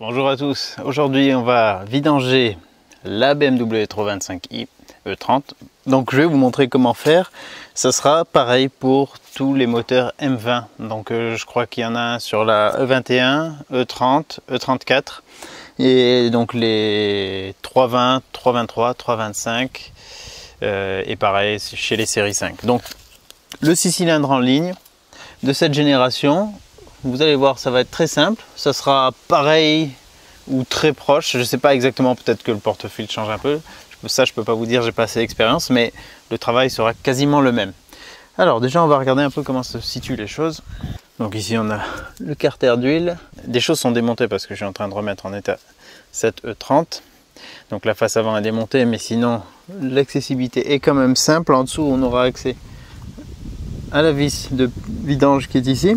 Bonjour à tous, aujourd'hui on va vidanger la BMW 325i E30. Donc je vais vous montrer comment faire. Ça sera pareil pour tous les moteurs M20. Donc je crois qu'il y en a un sur la E21, E30, E34 et donc les 320, 323, 325 et pareil chez les séries 5. Donc le 6 cylindres en ligne de cette génération, vous allez voir, ça va être très simple. Ça sera pareil ou très proche, je ne sais pas exactement, peut-être que le porte-fil change un peu. Ça, je ne peux pas vous dire, j'ai pas assez d'expérience, mais le travail sera quasiment le même. Alors déjà, on va regarder un peu comment se situent les choses. Donc ici, on a le carter d'huile. Des choses sont démontées parce que je suis en train de remettre en état cette E30. Donc la face avant est démontée, mais sinon, l'accessibilité est quand même simple. En dessous, on aura accès à la vis de vidange qui est ici,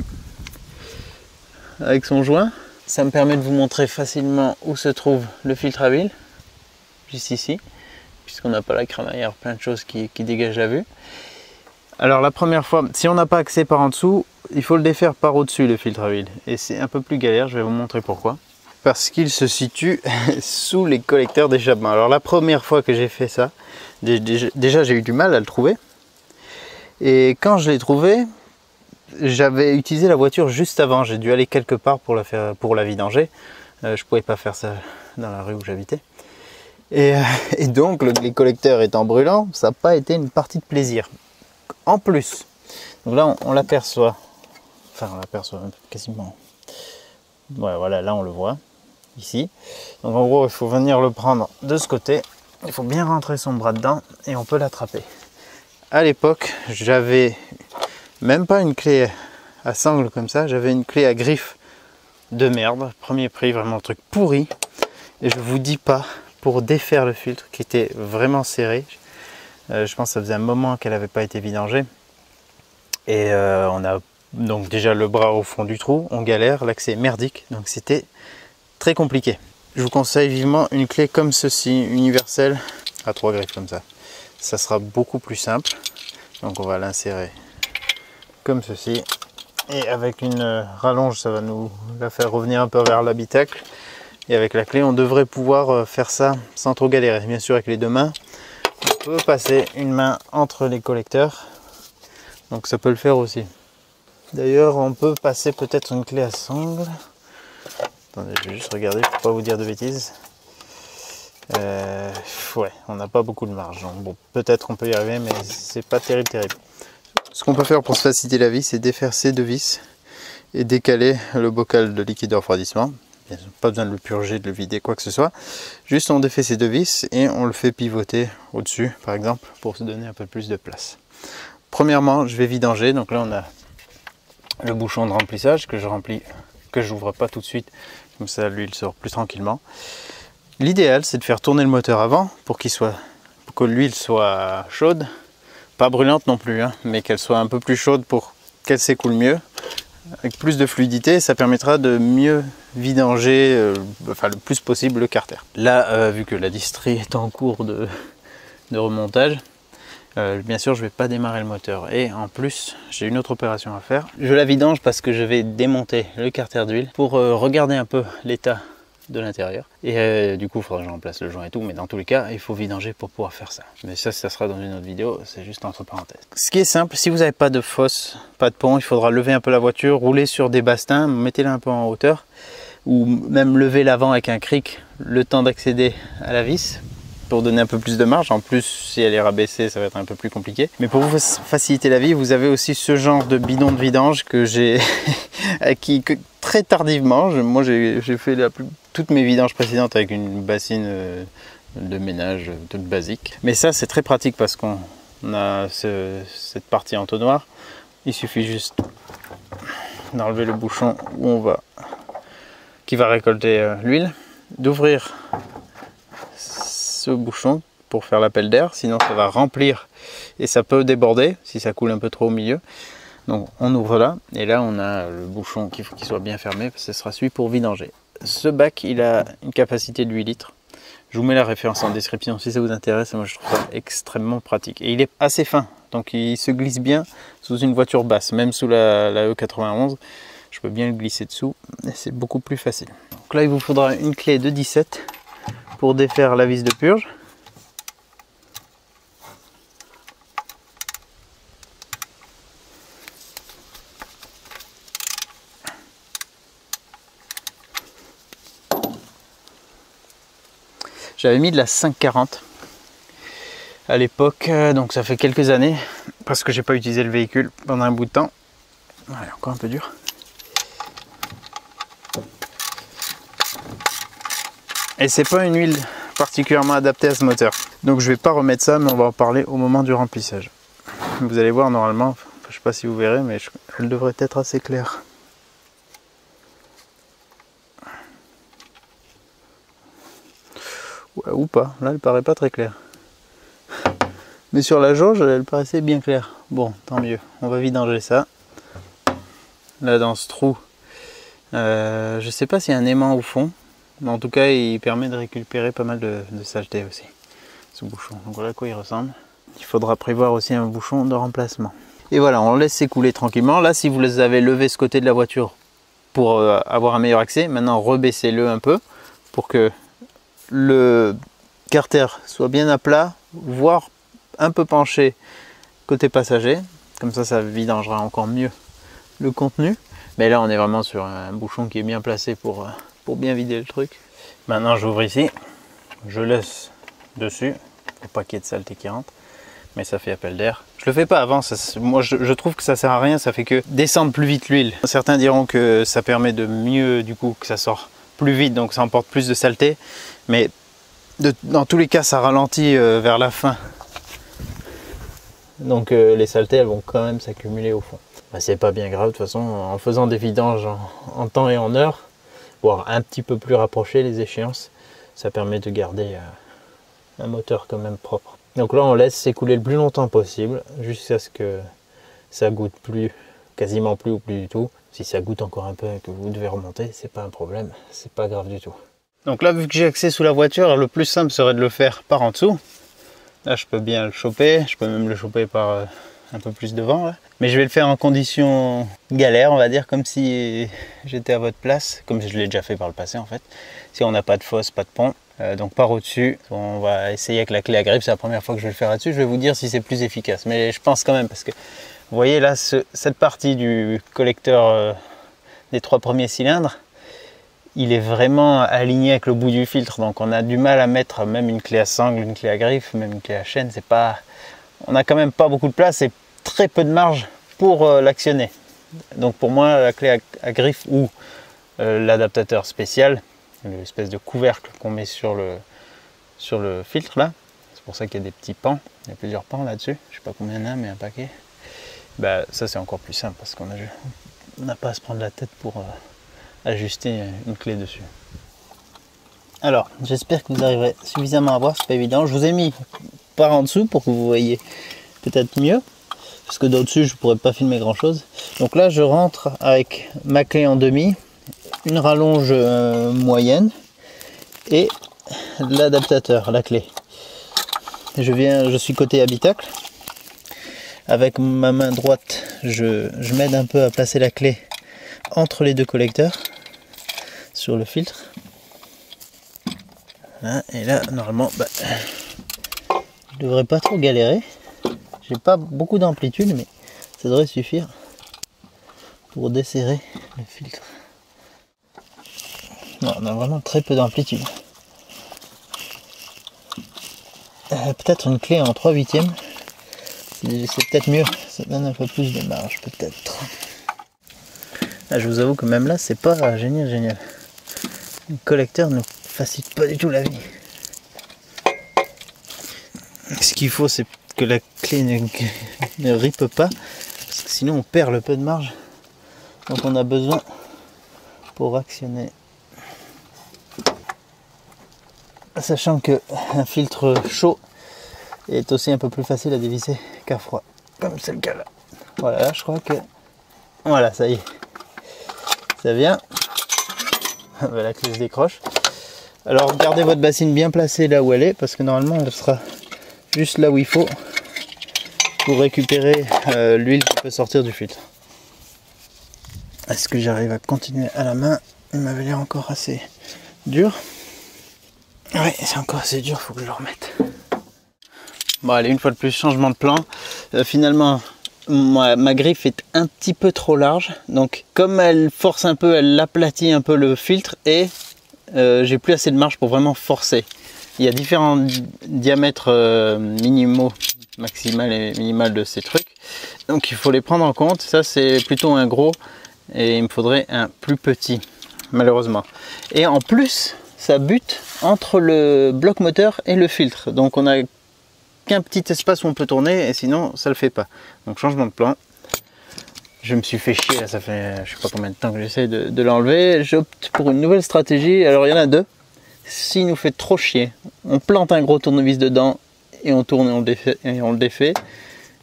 avec son joint. Ça me permet de vous montrer facilement où se trouve le filtre à huile, juste ici, puisqu'on n'a pas la crémaillère, plein de choses qui dégagent la vue. Alors la première fois, si on n'a pas accès par en dessous, il faut le défaire par au-dessus, le filtre à huile, et c'est un peu plus galère, je vais vous montrer pourquoi. Parce qu'il se situe sous les collecteurs d'échappement. Alors la première fois que j'ai fait ça, déjà j'ai eu du mal à le trouver, et quand je l'ai trouvé, j'avais utilisé la voiture juste avant, j'ai dû aller quelque part pour la vidanger. Je pouvais pas faire ça dans la rue où j'habitais. Et donc les collecteurs étant brûlants, ça n'a pas été une partie de plaisir. En plus, donc là on l'aperçoit, enfin on l'aperçoit quasiment. Ouais, voilà, là on le voit, ici. Donc en gros, il faut venir le prendre de ce côté, il faut bien rentrer son bras dedans et on peut l'attraper. À l'époque, j'avais même pas une clé à sangle comme ça, j'avais une clé à griffe de merde, premier prix, vraiment un truc pourri. Et je vous dis pas, pour défaire le filtre qui était vraiment serré, je pense que ça faisait un moment qu'elle n'avait pas été vidangée. Et on a donc déjà le bras au fond du trou, on galère, l'accès est merdique, donc c'était très compliqué. Je vous conseille vivement une clé comme ceci, universelle, à 3 griffes comme ça. Ça sera beaucoup plus simple, donc on va l'insérer comme ceci, et avec une rallonge ça va nous la faire revenir un peu vers l'habitacle, et avec la clé on devrait pouvoir faire ça sans trop galérer. Bien sûr, avec les deux mains on peut passer une main entre les collecteurs, donc ça peut le faire aussi. D'ailleurs, on peut passer peut-être une clé à sangle, attendez, je vais juste regarder pour pas vous dire de bêtises. Ouais, on n'a pas beaucoup de marge, donc bon, peut-être on peut y arriver, mais c'est pas terrible. Ce qu'on peut faire pour se faciliter la vie, c'est défaire ces deux vis et décaler le bocal de liquide de refroidissement. Pas besoin de le purger, de le vider, quoi que ce soit. Juste on défait ces deux vis et on le fait pivoter au-dessus, par exemple, pour se donner un peu plus de place. Premièrement, je vais vidanger. Donc là, on a le bouchon de remplissage que je remplis, que je n'ouvre pas tout de suite. Comme ça, l'huile sort plus tranquillement. L'idéal, c'est de faire tourner le moteur avant pour que l'huile soit chaude. Pas brûlante non plus, hein, mais qu'elle soit un peu plus chaude pour qu'elle s'écoule mieux, avec plus de fluidité. Ça permettra de mieux vidanger, enfin le plus possible, le carter. Là, vu que la distrie est en cours de remontage, bien sûr je vais pas démarrer le moteur, et en plus j'ai une autre opération à faire. Je la vidange parce que je vais démonter le carter d'huile pour regarder un peu l'état de l'intérieur, et du coup il faudra que je remplace le joint et tout, mais dans tous les cas il faut vidanger pour pouvoir faire ça, mais ça sera dans une autre vidéo, c'est juste entre parenthèses. Ce qui est simple, si vous n'avez pas de fosse, pas de pont, il faudra lever un peu la voiture, rouler sur des bastins, mettez-la un peu en hauteur, ou même lever l'avant avec un cric le temps d'accéder à la vis pour donner un peu plus de marge. En plus, si elle est rabaissée, ça va être un peu plus compliqué, mais pour vous faciliter la vie, vous avez aussi ce genre de bidon de vidange que j'ai acquis très tardivement. Moi j'ai fait toutes mes vidanges précédentes avec une bassine de ménage toute basique, mais ça c'est très pratique parce qu'on a cette partie entonnoir. Il suffit juste d'enlever le bouchon où qui va récolter l'huile, d'ouvrir ce bouchon pour faire l'appel d'air, sinon ça va remplir et ça peut déborder si ça coule un peu trop au milieu. Donc on ouvre là, et là on a le bouchon qu'il faut qu'il soit bien fermé, parce que ce sera celui pour vidanger. Ce bac, il a une capacité de 8 litres. Je vous mets la référence en description si ça vous intéresse. Moi, je trouve ça extrêmement pratique. Et il est assez fin, donc il se glisse bien sous une voiture basse, même sous la E91. je peux bien le glisser dessous et c'est beaucoup plus facile. Donc là il vous faudra une clé de 17 pour défaire la vis de purge. J'avais mis de la 540 à l'époque, donc ça fait quelques années, parce que j'ai pas utilisé le véhicule pendant un bout de temps. Allez, encore un peu dur. Et c'est pas une huile particulièrement adaptée à ce moteur. Donc je vais pas remettre ça, mais on va en parler au moment du remplissage. Vous allez voir normalement, je sais pas si vous verrez, mais elle devrait être assez claire. Ou pas, là elle paraît pas très claire, mais sur la jauge elle paraissait bien claire. Bon, tant mieux, on va vidanger ça. Là dans ce trou, je sais pas s'il y a un aimant au fond, mais en tout cas il permet de récupérer pas mal de saleté aussi, ce bouchon. Donc voilà à quoi il ressemble. Il faudra prévoir aussi un bouchon de remplacement. Et voilà, on laisse s'écouler tranquillement. Là si vous les avez levé ce côté de la voiture pour avoir un meilleur accès, maintenant rebaissez le un peu pour que le carter soit bien à plat, voire un peu penché côté passager, comme ça, ça vidangera encore mieux le contenu. Mais là on est vraiment sur un bouchon qui est bien placé pour bien vider le truc. Maintenant j'ouvre ici, je laisse dessus pour pas qu'il y ait de saleté qui rentre, mais ça fait appel d'air. Je le fais pas avant, moi je trouve que ça sert à rien, ça fait que descendre plus vite l'huile. Certains diront que ça permet de mieux, du coup, que ça sort plus vite, donc ça emporte plus de saleté, mais dans tous les cas ça ralentit vers la fin, donc les saletés elles vont quand même s'accumuler au fond. Bah, c'est pas bien grave de toute façon, en faisant des vidanges en temps et en heure, voire un petit peu plus rapproché les échéances, ça permet de garder un moteur quand même propre. Donc là on laisse s'écouler le plus longtemps possible jusqu'à ce que ça goûte plus, quasiment plus ou plus du tout. Si ça goûte encore un peu et que vous devez remonter, c'est pas un problème, c'est pas grave du tout. Donc là, vu que j'ai accès sous la voiture, le plus simple serait de le faire par en dessous. Là, je peux bien le choper, je peux même le choper par un peu plus devant. Là. Mais je vais le faire en condition galère, on va dire, comme si j'étais à votre place, comme je l'ai déjà fait par le passé en fait. Si on n'a pas de fosse, pas de pont, donc par au-dessus, on va essayer avec la clé à grippe. C'est la première fois que je vais le faire là-dessus, je vais vous dire si c'est plus efficace. Mais je pense quand même, parce que vous voyez là, cette partie du collecteur des 3 premiers cylindres, il est vraiment aligné avec le bout du filtre. Donc on a du mal à mettre même une clé à sangle, une clé à griffe, même une clé à chaîne. C'est pas... On n'a quand même pas beaucoup de place et très peu de marge pour l'actionner. Donc pour moi, la clé à griffe ou l'adaptateur spécial, l'espèce de couvercle qu'on met sur le filtre là, c'est pour ça qu'il y a des petits pans, il y a plusieurs pans là-dessus. Je sais pas combien il y en a, mais un paquet. Bah, ça c'est encore plus simple parce qu'on n'a pas à se prendre la tête pour ajuster une clé dessus. Alors j'espère que vous arriverez suffisamment à voir, c'est pas évident. Je vous ai mis par en dessous pour que vous voyez peut-être mieux, parce que d'au dessus je pourrais pas filmer grand chose. Donc là je rentre avec ma clé en demi, une rallonge moyenne et l'adaptateur, la clé. Je suis côté habitacle. Avec ma main droite, je m'aide un peu à placer la clé entre les deux collecteurs sur le filtre. Là, et là, normalement, bah, je devrais pas trop galérer. J'ai pas beaucoup d'amplitude, mais ça devrait suffire pour desserrer le filtre. Non, on a vraiment très peu d'amplitude. Peut-être une clé en 3/8. C'est peut-être mieux, ça donne un peu plus de marge peut-être. Là je vous avoue que même là c'est pas génial. Le collecteur ne facilite pas du tout la vie. Ce qu'il faut c'est que la clé ne rippe pas, parce que sinon on perd le peu de marge dont on a besoin pour actionner. Sachant qu'un filtre chaud est aussi un peu plus facile à dévisser qu'à froid, comme c'est le cas là. Voilà, là, je crois que... Voilà, ça y est. Ça vient. La clé se décroche. Alors, gardez votre bassine bien placée là où elle est, parce que normalement, elle sera juste là où il faut pour récupérer l'huile qui peut sortir du filtre. Est-ce que j'arrive à continuer à la main? Il m'avait l'air encore assez dur. Ouais, c'est encore assez dur, faut que je le remette. Bon allez, une fois de plus, changement de plan. Finalement, ma griffe est un petit peu trop large. Donc comme elle force un peu, elle aplatit un peu le filtre et j'ai plus assez de marge pour vraiment forcer. Il y a différents diamètres minimaux, maximal et minimal de ces trucs. Donc il faut les prendre en compte. Ça c'est plutôt un gros et il me faudrait un plus petit, malheureusement. Et en plus, ça bute entre le bloc moteur et le filtre. Donc on n'a qu'un petit espace où on peut tourner et sinon ça le fait pas. Donc changement de plan. Je me suis fait chier là, ça fait je sais pas combien de temps que j'essaie de l'enlever. J'opte pour une nouvelle stratégie. Alors il y en a deux. S'il nous fait trop chier, on plante un gros tournevis dedans et on tourne et on le défait.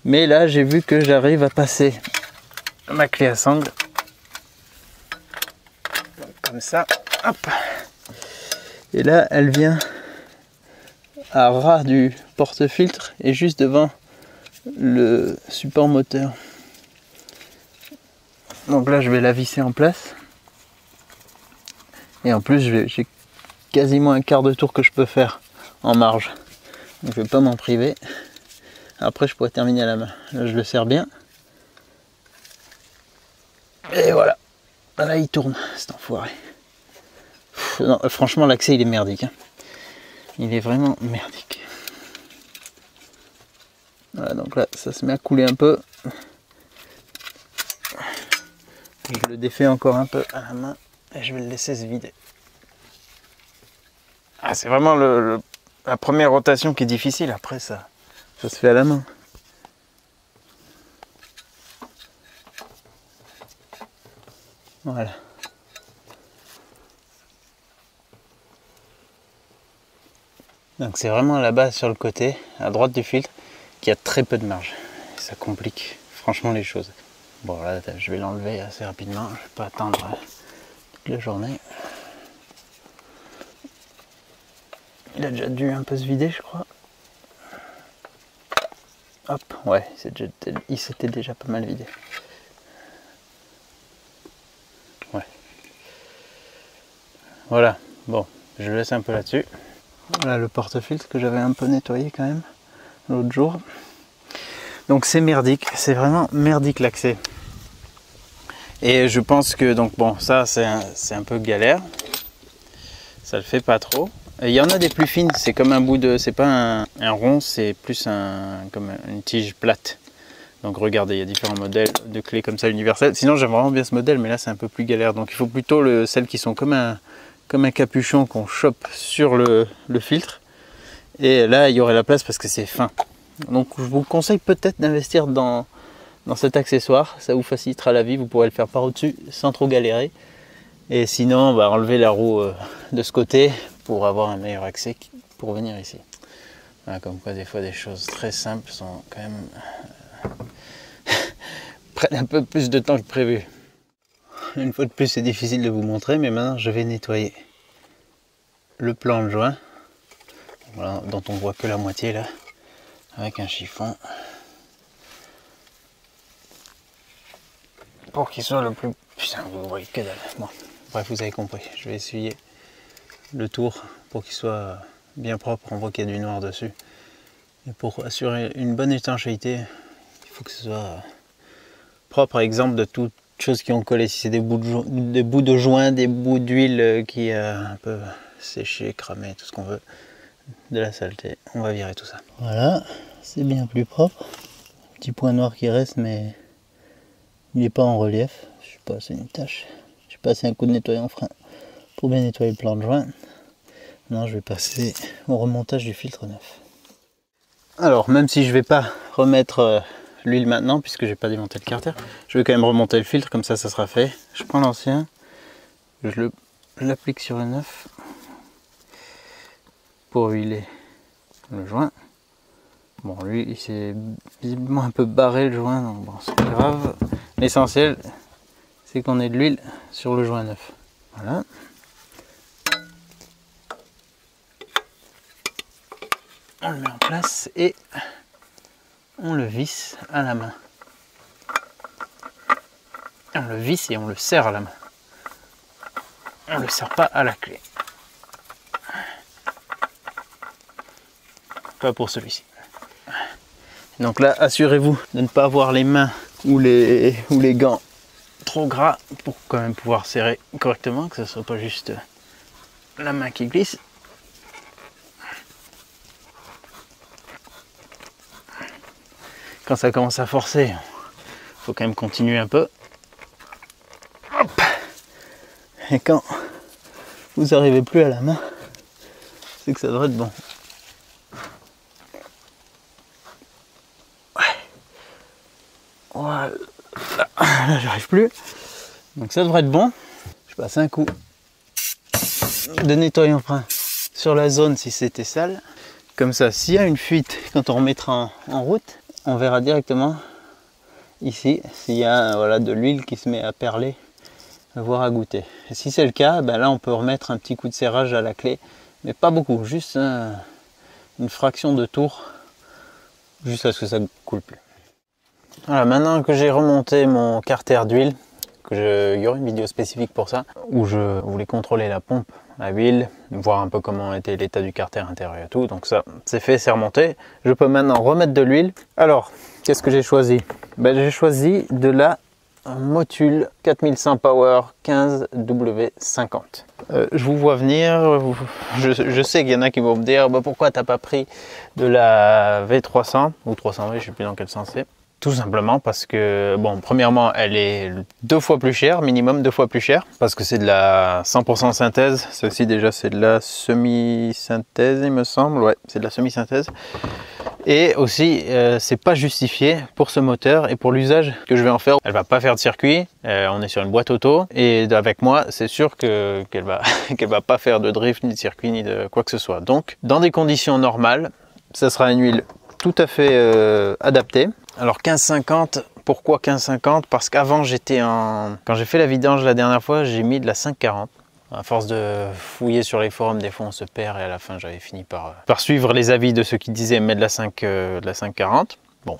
Mais là j'ai vu que j'arrive à passer ma clé à sangle comme ça, hop, et là elle vient à ras du porte-filtre et juste devant le support moteur. Donc là je vais la visser en place et en plus j'ai quasiment un quart de tour que je peux faire en marge, donc je vais pas m'en priver. Après je pourrais terminer à la main. Là je le serre bien et voilà, là il tourne cet enfoiré. Pff, non, franchement l'accès il est merdique hein. Il est vraiment merdique. Voilà, donc là ça se met à couler un peu, je le défais encore un peu à la main et je vais le laisser se vider. Ah, c'est vraiment la première rotation qui est difficile, après ça se fait à la main. Voilà. Donc c'est vraiment là-bas sur le côté, à droite du filtre, qu'il y a très peu de marge. Ça complique franchement les choses. Bon là je vais l'enlever assez rapidement, je ne vais pas attendre toute la journée. Il a déjà dû un peu se vider, je crois. Hop, ouais, il s'était déjà pas mal vidé. Ouais. Voilà, bon, je le laisse un peu là-dessus. Voilà le porte-filtre que j'avais un peu nettoyé quand même l'autre jour. Donc c'est merdique, c'est vraiment merdique l'accès. Et je pense que, donc bon, ça c'est un peu galère. Ça le fait pas trop. Il y en a des plus fines, c'est comme un bout de... C'est pas un rond, c'est plus comme une tige plate. Donc regardez, il y a différents modèles de clés comme ça, universelles. Sinon j'aime vraiment bien ce modèle, mais là c'est un peu plus galère. Donc il faut plutôt celles qui sont comme un capuchon qu'on chope sur le filtre. Et là, il y aurait la place parce que c'est fin. Donc je vous conseille peut-être d'investir dans cet accessoire. Ça vous facilitera la vie, vous pourrez le faire par au-dessus sans trop galérer. Et sinon, on va enlever la roue de ce côté pour avoir un meilleur accès pour venir ici. Voilà, comme quoi des fois des choses très simples sont quand même prennent un peu plus de temps que prévu. Une fois de plus c'est difficile de vous montrer, mais maintenant je vais nettoyer le plan de joint, voilà, dont on voit que la moitié là, avec un chiffon pour qu'il soit le plus... Putain, vous voyez que dalle. Bon, bref, vous avez compris, je vais essuyer le tour pour qu'il soit bien propre. On voit qu'il y a du noir dessus et pour assurer une bonne étanchéité il faut que ce soit propre, exemple de toutes choses qui ont collé. Si c'est des bouts de joint, des bouts d'huile qui a un peu séché, cramé, tout ce qu'on veut, de la saleté, on va virer tout ça. Voilà, c'est bien plus propre. Petit point noir qui reste, mais il n'est pas en relief. Je sais pas, c'est une tâche. J'ai passé un coup de nettoyant frein pour bien nettoyer le plan de joint. Maintenant je vais passer au remontage du filtre neuf. Alors même si je vais pas remettre l'huile maintenant puisque j'ai pas démonté le carter, je vais quand même remonter le filtre, comme ça ça sera fait. Je prends l'ancien, je l'applique sur le neuf pour huiler le joint. Bon lui il s'est visiblement un peu barré le joint, donc bon c'est pas grave. L'essentiel c'est qu'on ait de l'huile sur le joint neuf. Voilà. On le met en place et on le visse à la main. et on le visse et on le serre à la main. On ne le serre pas à la clé. Pas pour celui-ci. Donc là, assurez-vous de ne pas avoir les mains ou les gants trop gras pour quand même pouvoir serrer correctement, que ce ne soit pas juste la main qui glisse. Quand ça commence à forcer, il faut quand même continuer un peu. Hop. Et quand vous n'arrivez plus à la main, c'est que ça devrait être bon. Voilà, là j'arrive plus. Donc ça devrait être bon. Je passe un coup de nettoyant frein sur la zone si c'était sale. Comme ça, s'il y a une fuite, quand on remettra en route, on verra directement ici s'il y a voilà, de l'huile qui se met à perler, voire à goûter. Et si c'est le cas, ben là on peut remettre un petit coup de serrage à la clé, mais pas beaucoup, juste une fraction de tour, juste à ce que ça ne coule plus. Voilà, maintenant que j'ai remonté mon carter d'huile, il y aura une vidéo spécifique pour ça, où je voulais contrôler la pompe à huile, voir un peu comment était l'état du carter intérieur et tout. Donc ça, c'est fait, c'est remonté. Je peux maintenant remettre de l'huile. Alors, qu'est-ce que j'ai choisi? Ben, j'ai choisi de la Motul 4100 Power 15W50. Je vous vois venir, je sais qu'il y en a qui vont me dire bah, pourquoi t'as pas pris de la V300 ou 300V, je sais plus dans quel sens c'est. Tout simplement parce que, bon, premièrement, elle est deux fois plus chère, minimum deux fois plus chère, parce que c'est de la 100% synthèse. Celle-ci, déjà, c'est de la semi-synthèse, il me semble. Ouais, c'est de la semi-synthèse. Et aussi, c'est pas justifié pour ce moteur et pour l'usage que je vais en faire. Elle va pas faire de circuit. On est sur une boîte auto. Et avec moi, c'est sûr qu'elle va, qu'elle va pas faire de drift, ni de circuit, ni de quoi que ce soit. Donc, dans des conditions normales, ça sera une huile tout à fait adaptée. Alors 15,50, pourquoi 15,50? Parce qu'avant j'étais en... Quand j'ai fait la vidange la dernière fois, j'ai mis de la 5,40. À force de fouiller sur les forums, des fois on se perd et à la fin j'avais fini par suivre les avis de ceux qui disaient mais de la 5,40. Bon,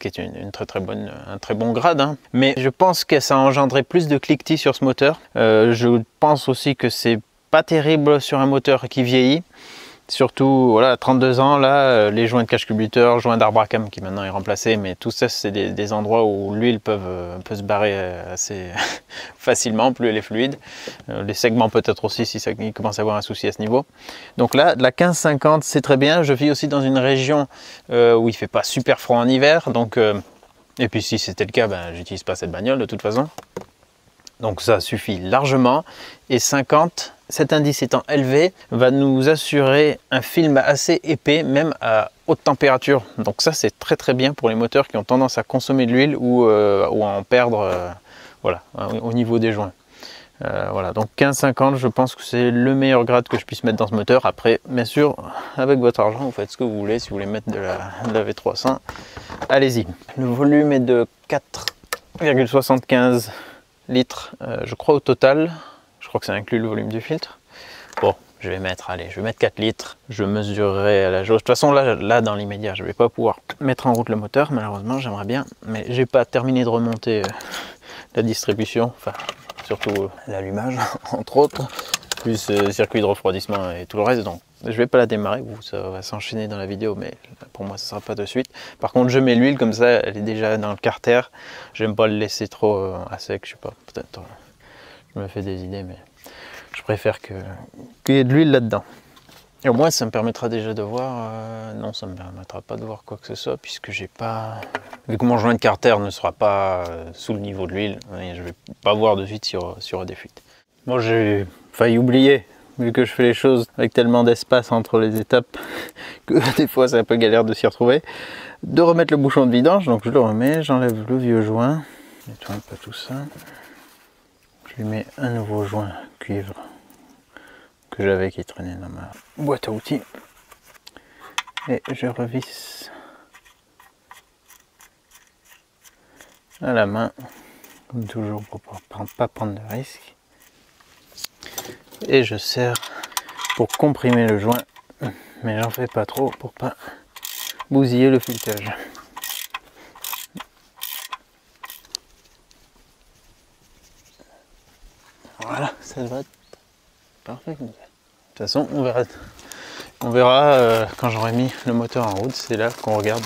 qui est une très bonne, un très bon grade. Hein. Mais je pense que ça a engendré plus de cliquetis sur ce moteur. Je pense aussi que c'est pas terrible sur un moteur qui vieillit. Surtout, voilà, à 32 ans, là, les joints de cache-culbuteur, joints d'arbre à cam qui maintenant est remplacé, mais tout ça, c'est des endroits où l'huile peut se barrer assez facilement, plus elle est fluide. Les segments peut-être aussi, si ça commence à avoir un souci à ce niveau. Donc là, de la 15,50, c'est très bien. Je vis aussi dans une région où il fait pas super froid en hiver. Donc, et puis si c'était le cas, ben, j'utilise pas cette bagnole de toute façon. Donc ça suffit largement. Et 50, cet indice étant élevé, va nous assurer un film assez épais, même à haute température. Donc ça, c'est très bien pour les moteurs qui ont tendance à consommer de l'huile ou à en perdre voilà, au niveau des joints. Voilà, donc 15,50, je pense que c'est le meilleur grade que je puisse mettre dans ce moteur. Après, bien sûr, avec votre argent, vous faites ce que vous voulez. Si vous voulez mettre de la V300, allez-y. Le volume est de 4,75 litres, je crois au total. Je crois que ça inclut le volume du filtre. Bon, je vais mettre, allez, je vais mettre 4 litres. Je mesurerai à la jauge. De toute façon, là dans l'immédiat, je ne vais pas pouvoir mettre en route le moteur. Malheureusement, j'aimerais bien. Mais j'ai pas terminé de remonter la distribution. Enfin, surtout l'allumage, entre autres. Plus circuit de refroidissement et tout le reste. Donc, je ne vais pas la démarrer. Ça va s'enchaîner dans la vidéo, mais pour moi, ce ne sera pas de suite. Par contre, je mets l'huile. Comme ça, elle est déjà dans le carter. J'aime pas le laisser trop à sec. Je sais pas, peut-être... Je me fais des idées, mais je préfère qu'il y ait de l'huile là-dedans. Et au moins, ça me permettra déjà de voir... non, ça ne me permettra pas de voir quoi que ce soit, puisque j'ai pas... Vu que mon joint de carter ne sera pas sous le niveau de l'huile, je vais pas voir de suite sur des fuites. Bon, j'ai failli oublier, vu que je fais les choses avec tellement d'espace entre les étapes, que des fois, c'est un peu galère de s'y retrouver, de remettre le bouchon de vidange. Donc, je le remets, j'enlève le vieux joint. Je nettoie un peu tout ça. Je mets un nouveau joint cuivre que j'avais qui traînait dans ma boîte à outils et je revisse à la main comme toujours pour ne pas prendre de risque et je serre pour comprimer le joint mais j'en fais pas trop pour pas bousiller le filetage. Voilà, ça devrait être parfait. De toute façon, on verra quand j'aurai mis le moteur en route. C'est là qu'on regarde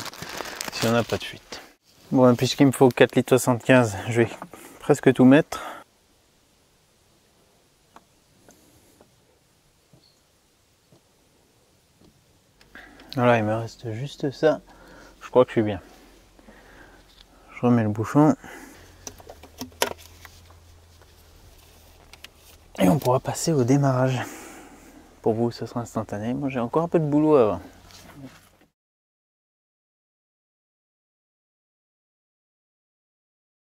si on n'a pas de fuite. Bon, puisqu'il me faut 4,75 litres, je vais presque tout mettre. Voilà, il me reste juste ça. Je crois que je suis bien. Je remets le bouchon. Et on pourra passer au démarrage. Pour vous, ce sera instantané. Moi, j'ai encore un peu de boulot avant.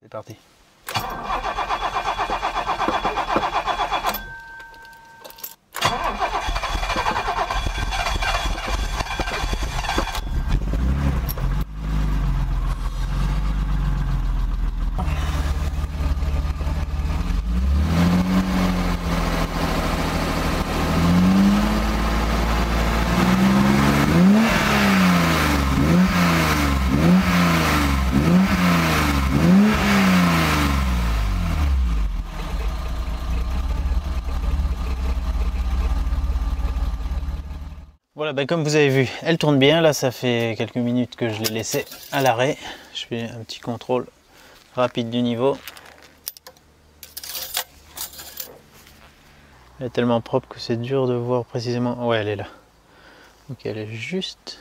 C'est parti. Voilà, ben comme vous avez vu, elle tourne bien. Là, ça fait quelques minutes que je l'ai laissée à l'arrêt. Je fais un petit contrôle rapide du niveau. Elle est tellement propre que c'est dur de voir précisément. Ouais, elle est là. Donc elle est juste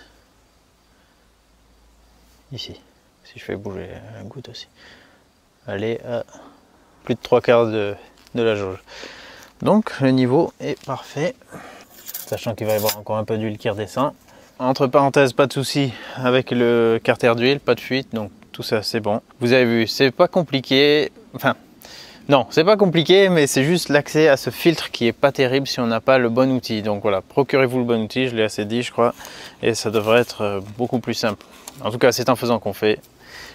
ici. Si je fais bouger la goutte aussi. Elle est à plus de 3/4 de la jauge. Donc le niveau est parfait. Sachant qu'il va y avoir encore un peu d'huile qui redescend. Entre parenthèses, pas de souci avec le carter d'huile, pas de fuite, donc tout ça c'est bon. Vous avez vu, c'est pas compliqué, enfin, non, c'est pas compliqué, mais c'est juste l'accès à ce filtre qui est pas terrible si on n'a pas le bon outil. Donc voilà, procurez-vous le bon outil, je l'ai assez dit je crois, et ça devrait être beaucoup plus simple. En tout cas, c'est en faisant qu'on fait.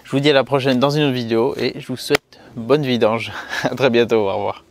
Je vous dis à la prochaine dans une autre vidéo, et je vous souhaite bonne vidange. À très bientôt, au revoir.